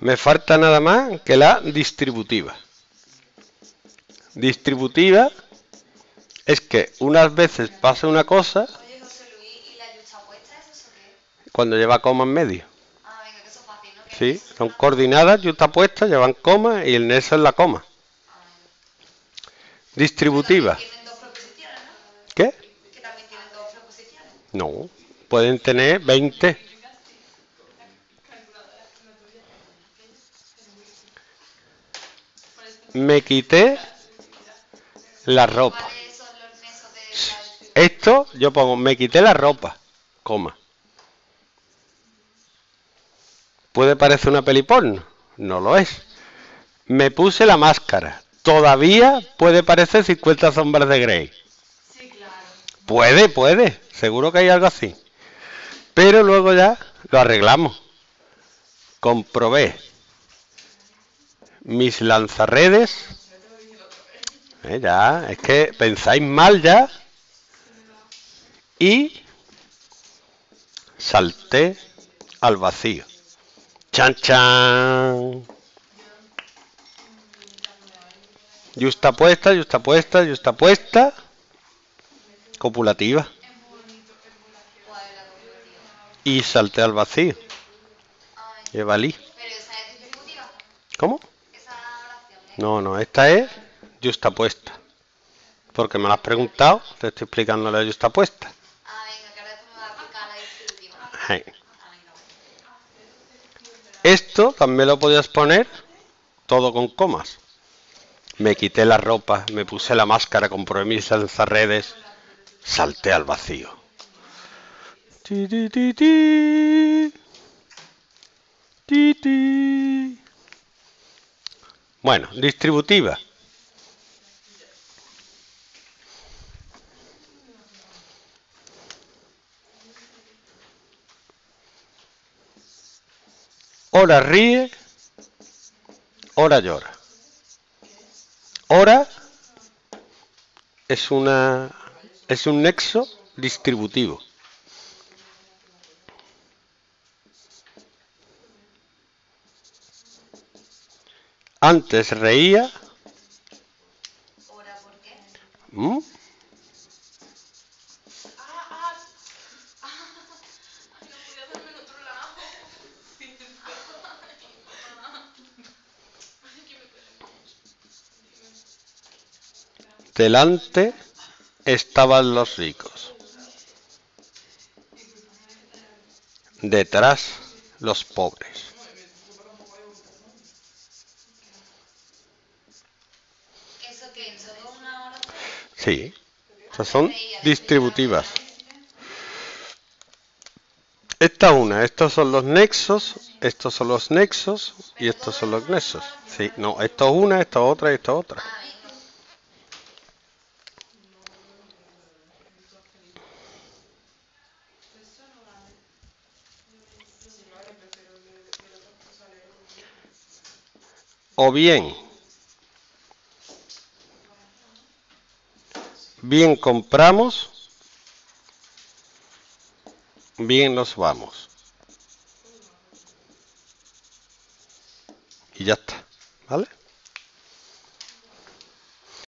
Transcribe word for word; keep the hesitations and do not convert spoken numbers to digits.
Me falta nada más que la distributiva. Distributiva es que unas veces pasa una cosa. Oye, José Luis, ¿y la yusta opuesta, eso qué? Cuando lleva coma en medio. Ah, venga, que eso es fácil, ¿no? Sí, son coordinadas, yusta puesta, llevan coma y el nexo es la coma. Ah, distributiva. ¿Tienen dos proposiciones, no? ¿Qué? ¿Que también tienen dos proposiciones? No, pueden tener veinte. Me quité la ropa. Esto yo pongo, me quité la ropa, coma. Puede parecer una peli porno, no lo es. Me puse la máscara, todavía puede parecer cincuenta sombras de Grey. Puede, puede, seguro que hay algo así. Pero luego ya lo arreglamos. Comprobé. Mis lanzarredes. Eh, ya, es que pensáis mal ya. Y salté al vacío. Chan, chan. Yusta puesta, yusta puesta, yusta puesta. Copulativa. Y salté al vacío. Y valí. ¿Cómo? No, no, esta es yusta puesta. Porque me la has preguntado, te estoy explicando la yusta puesta. Ah, venga, que ahora después me va a aplicar la distributiva. Esto también lo podías poner todo con comas. Me quité la ropa, me puse la máscara, comprobé mis lanzarredes, salté al vacío. Ti, ti, ti, ti. Ti, ti. Bueno, distributiva. Ora ríe, ora llora. Ora es una es un nexo distributivo. Antes reía. ¿Ahora por qué? ¿Mm? Ah, ah, ah, no podía hacerme en otro lado. Delante estaban los ricos. Detrás los pobres. Sí, estas son distributivas. Esta una, estos son los nexos, estos son los nexos y estos son los nexos. Sí, no, esto es una, esto es otra y esto es otra. O bien. Bien compramos, bien nos vamos. Y ya está, ¿vale?